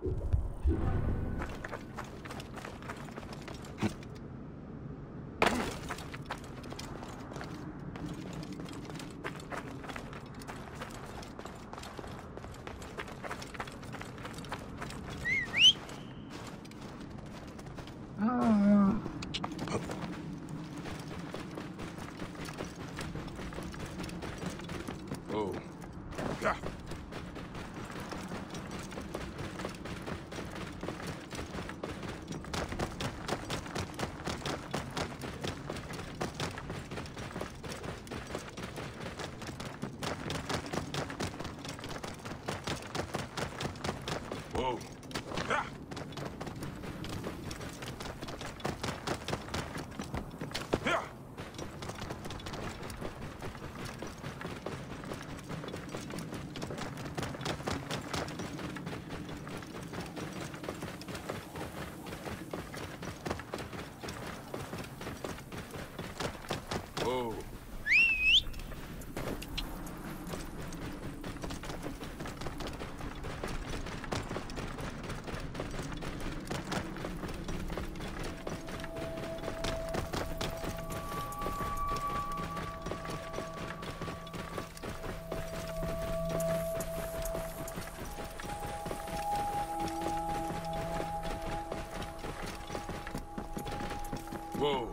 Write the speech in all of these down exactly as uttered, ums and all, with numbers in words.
Whoa. Whoa.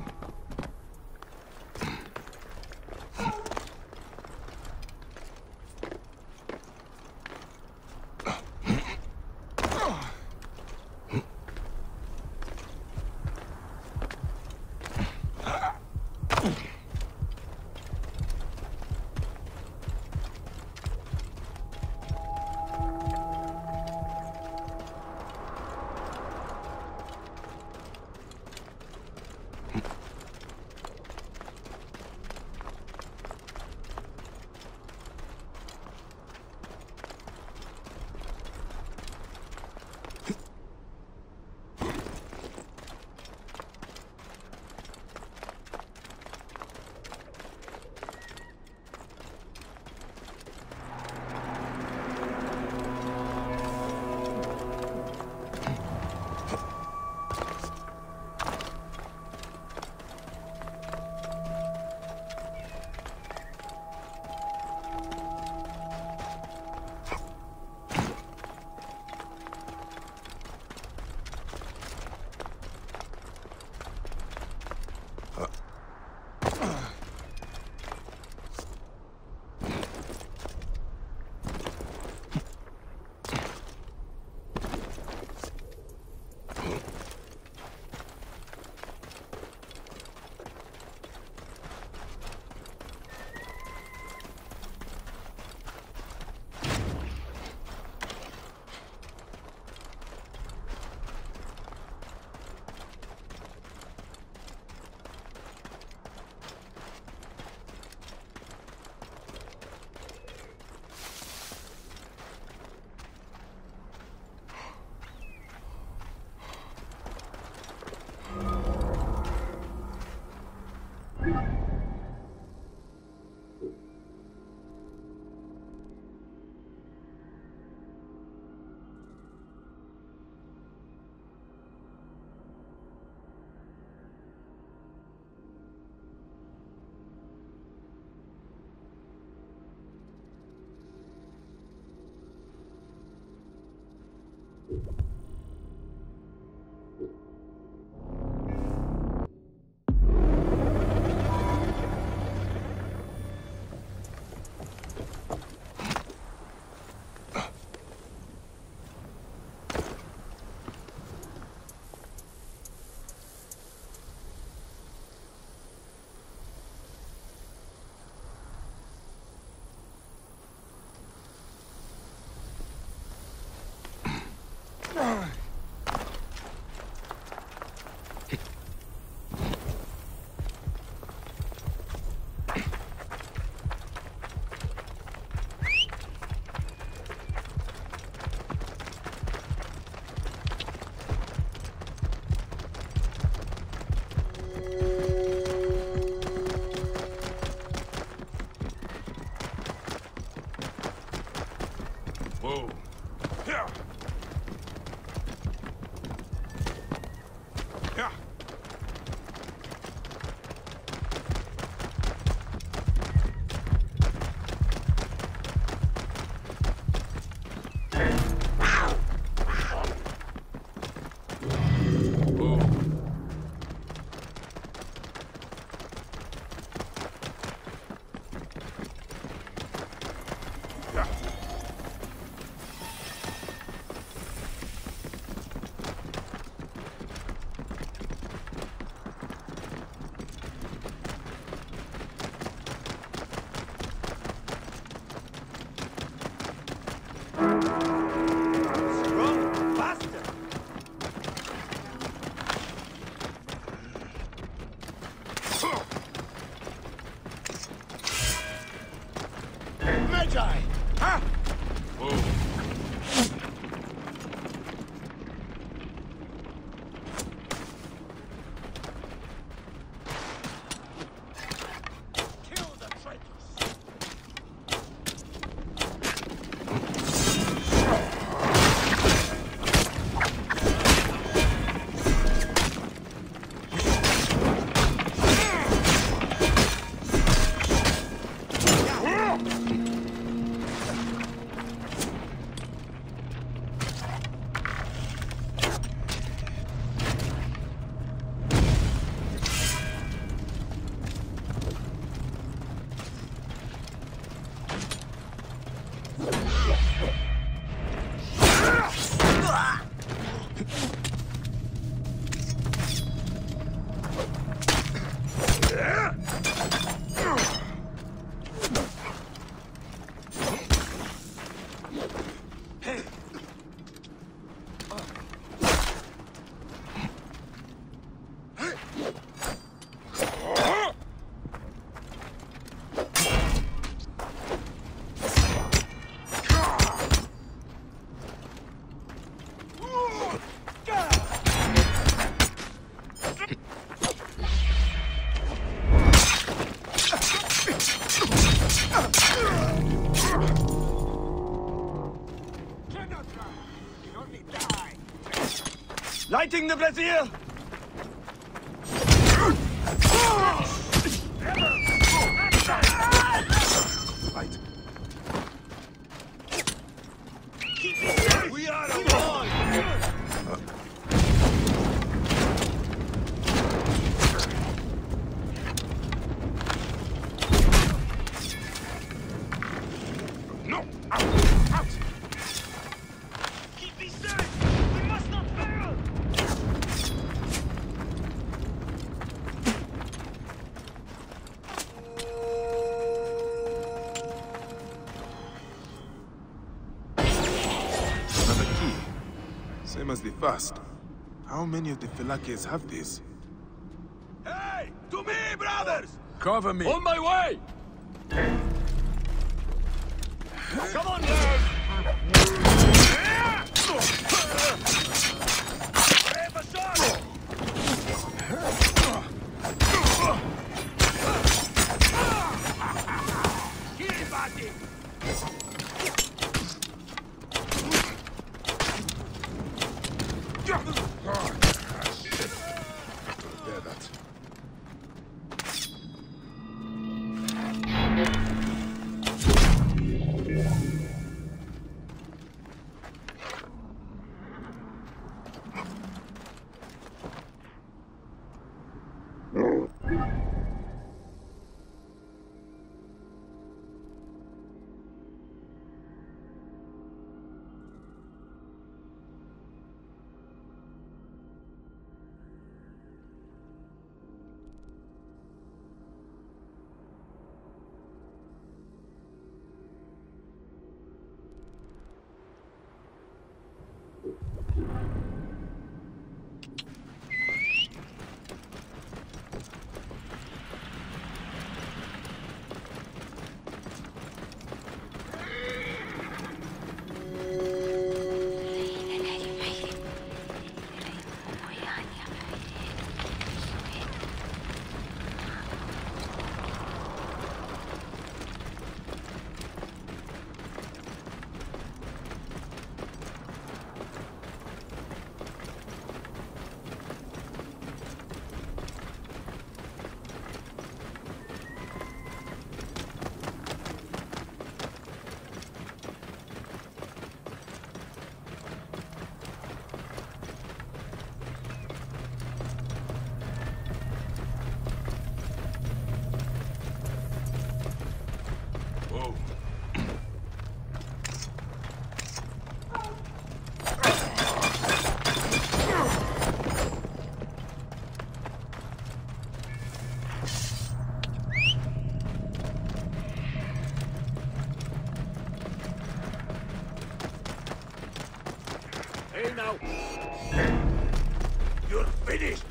Yeah. Lighting the brazier! Must be fast. How many of the Felakes have this? Hey! To me, brothers! Cover me! On my way! Come on, guys! Now. You're finished!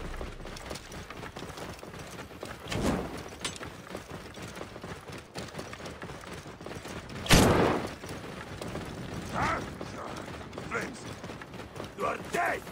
Huh? Flames! You are dead!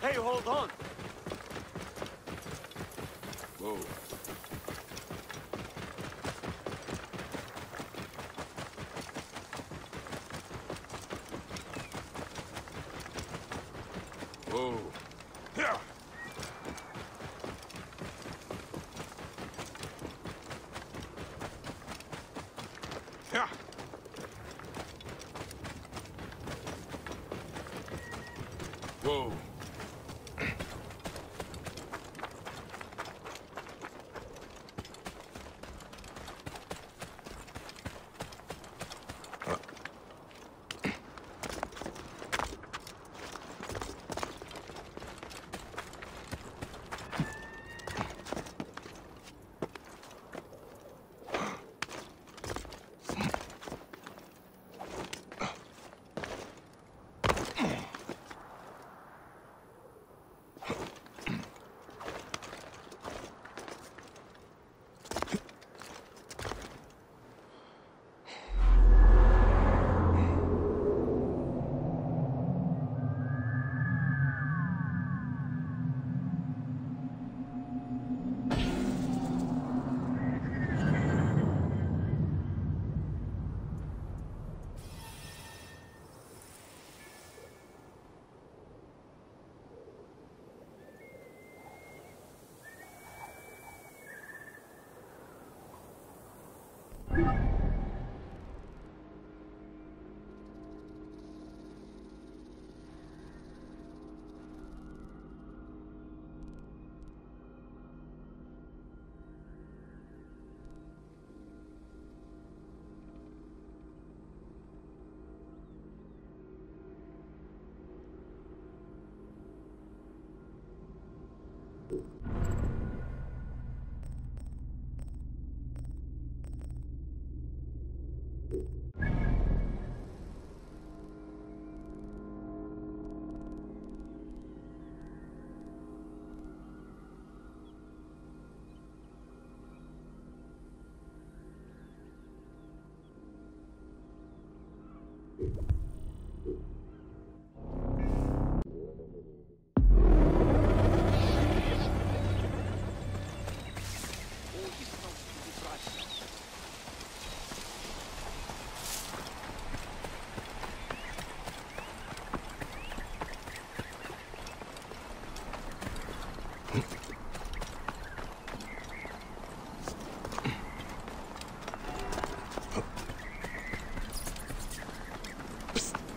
Hey, hold on! Whoa. Whoa. Yeah. Yeah. Whoa.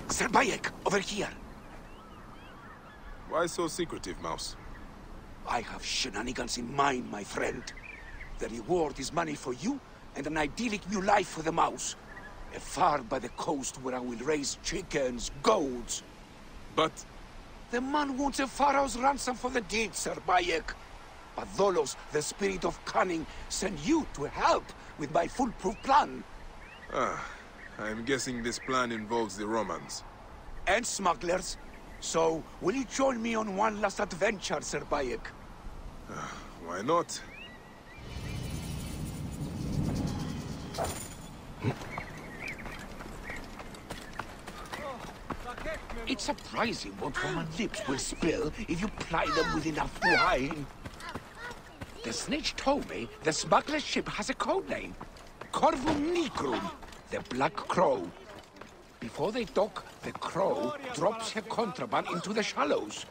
Sir Bayek, over here! Why so secretive, Mouse? I have shenanigans in mind, my friend. The reward is money for you, and an idyllic new life for the Mouse. A farm by the coast where I will raise chickens, goats... But... The man wants a pharaoh's ransom for the deed, Sir Bayek. But Dolos, the spirit of cunning, sent you to help with my foolproof plan. Ah, I'm guessing this plan involves the Romans. And smugglers. So, will you join me on one last adventure, Sir Bayek? Uh, why not? It's surprising what Roman lips will spill if you ply them with enough wine. The snitch told me the smuggler ship has a code name. Corvum Negrum, the Black Crow. Before they dock, the crow drops her contraband into the shallows.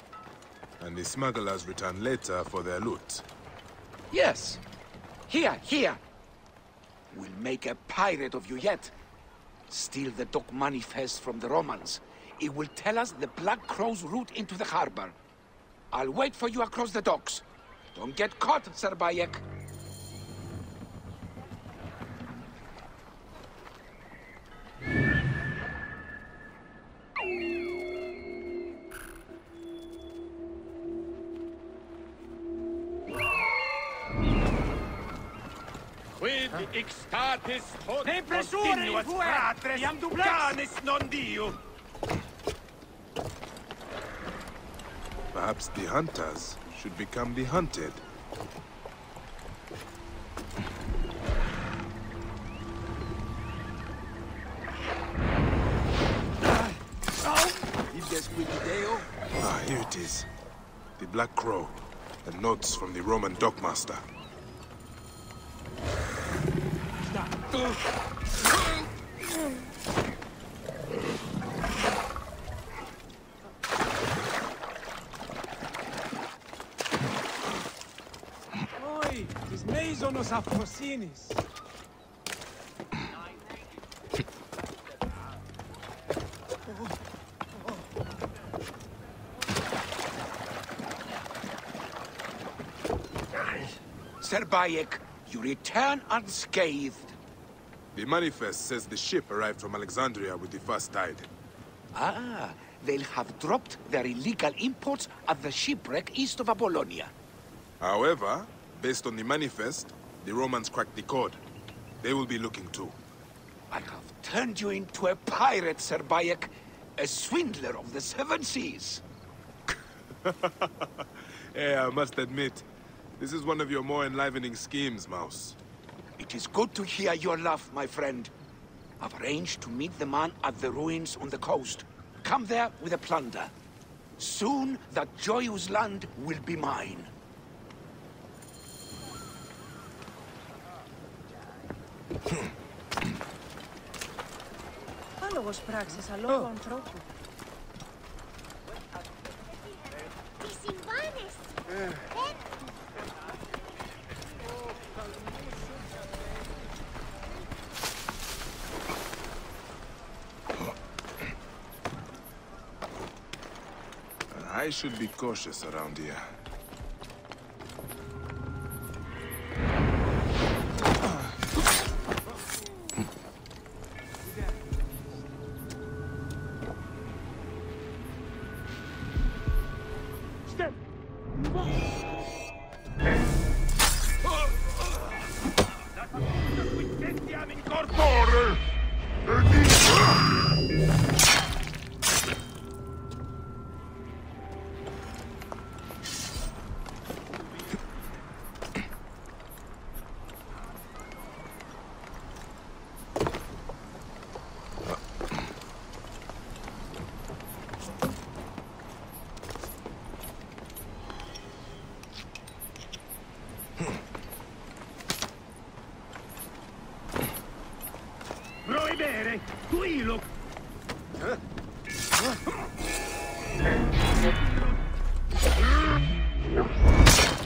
And the smugglers return later for their loot. Yes. Here, here. We'll make a pirate of you yet. Steal the dock manifest from the Romans. It will tell us the Black Crow's route into the harbor. I'll wait for you across the docks. Don't get caught, Sir Bayek. Quid extatis hot continuas fratres, iam dublanes non dio. Perhaps the hunters should become the hunted. Ah, here it is. The Black Crow. The notes from the Roman dockmaster. Oi, this mason nos afrosinis. Sir Bayek, you return unscathed. The manifest says the ship arrived from Alexandria with the first tide. Ah, they'll have dropped their illegal imports at the shipwreck east of Apollonia. However, based on the manifest, the Romans cracked the code. They will be looking too. I have turned you into a pirate, Sir Bayek. A swindler of the Seven Seas. Yeah, I must admit, this is one of your more enlivening schemes, Mouse. It is good to hear your laugh, my friend. I've arranged to meet the man at the ruins on the coast. Come there with a plunder. Soon, that joyous land will be mine. Oh. I should be cautious around here. Qui lo...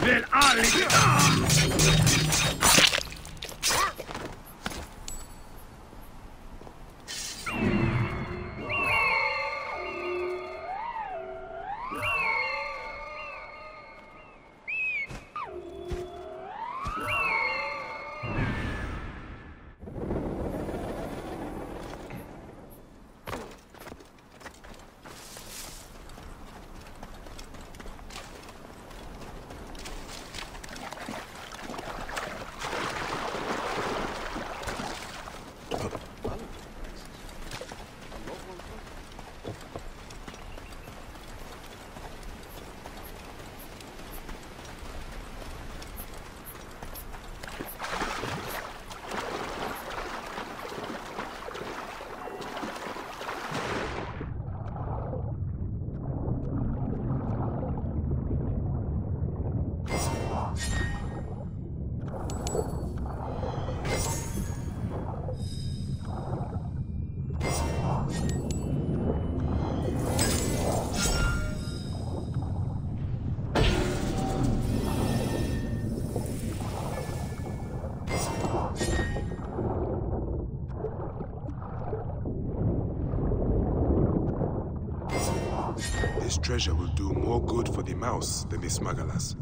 Del Alex! this treasure will do more good for the mouse than the smugglers.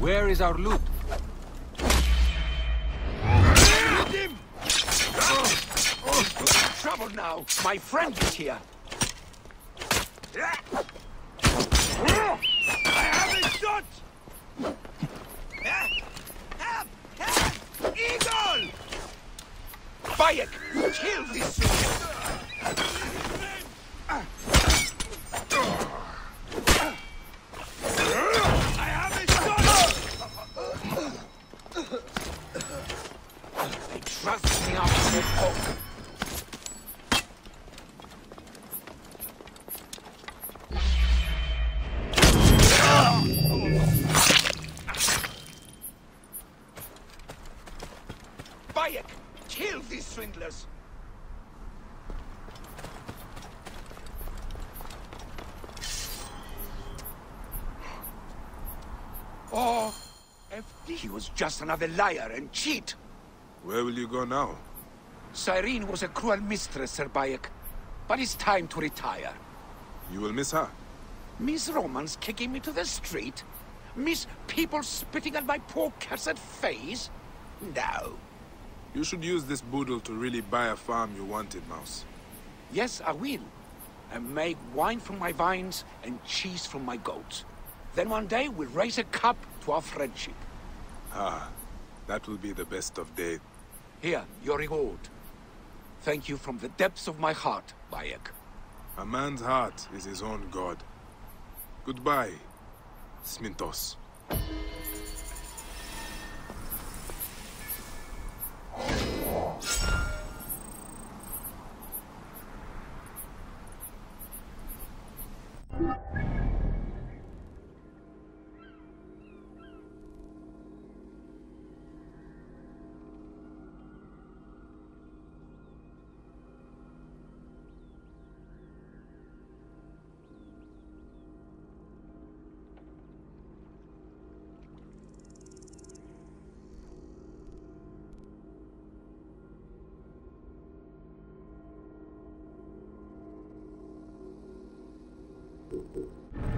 Where is our loot? Loot him! Oh, oh, trouble now! My friend is here! I have it shot! Help! Help! Eagle! Bayek, kill this soldier! He was just another liar and cheat. Where will you go now? Cyrene was a cruel mistress, Sir Bayek. But it's time to retire. You will miss her. Miss Romans kicking me to the street? Miss people spitting at my poor cursed face? No. You should use this boodle to really buy a farm you wanted, Mouse. Yes, I will. And make wine from my vines and cheese from my goats. Then one day we'll raise a cup to our friendship. Ah, that will be the best of days. Here, your reward. Thank you from the depths of my heart, Bayek. A man's heart is his own god. Goodbye, Smithos. Thank you.